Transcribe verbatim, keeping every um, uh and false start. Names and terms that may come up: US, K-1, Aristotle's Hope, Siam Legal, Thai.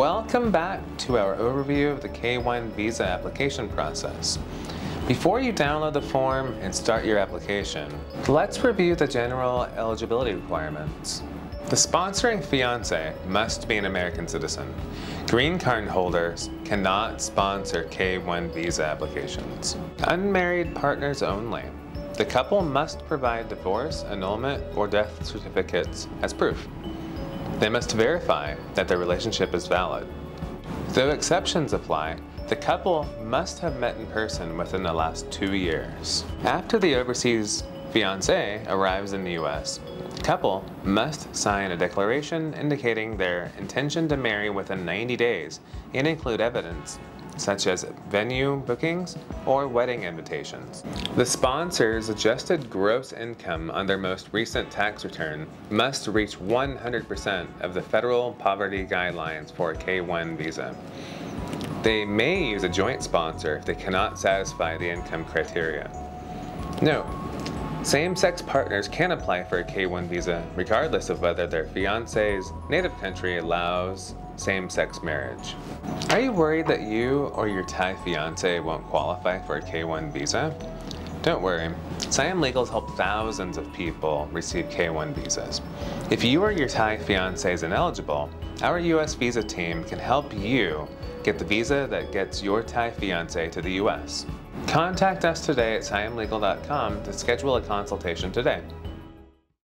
Welcome back to our overview of the K one visa application process. Before you download the form and start your application, let's review the general eligibility requirements. The sponsoring fiancé must be an American citizen. Green card holders cannot sponsor K one visa applications. Unmarried partners only. The couple must provide divorce, annulment, or death certificates as proof. They must verify that their relationship is valid. Though exceptions apply, the couple must have met in person within the last two years. After the overseas fiancé arrives in the U S, the couple must sign a declaration indicating their intention to marry within ninety days and include evidence such as venue bookings or wedding invitations. The sponsor's adjusted gross income on their most recent tax return must reach one hundred percent of the federal poverty guidelines for a K one visa. They may use a joint sponsor if they cannot satisfy the income criteria. Note: same-sex partners can apply for a K one visa regardless of whether their fiancé's native country allows same-sex marriage. Are you worried that you or your Thai fiancé won't qualify for a K one visa? Don't worry, Siam Legal has helped thousands of people receive K one visas. If you or your Thai fiancé is ineligible, our U S visa team can help you get the visa that gets your Thai fiancé to the U S Contact us today at siam legal dot com to schedule a consultation today.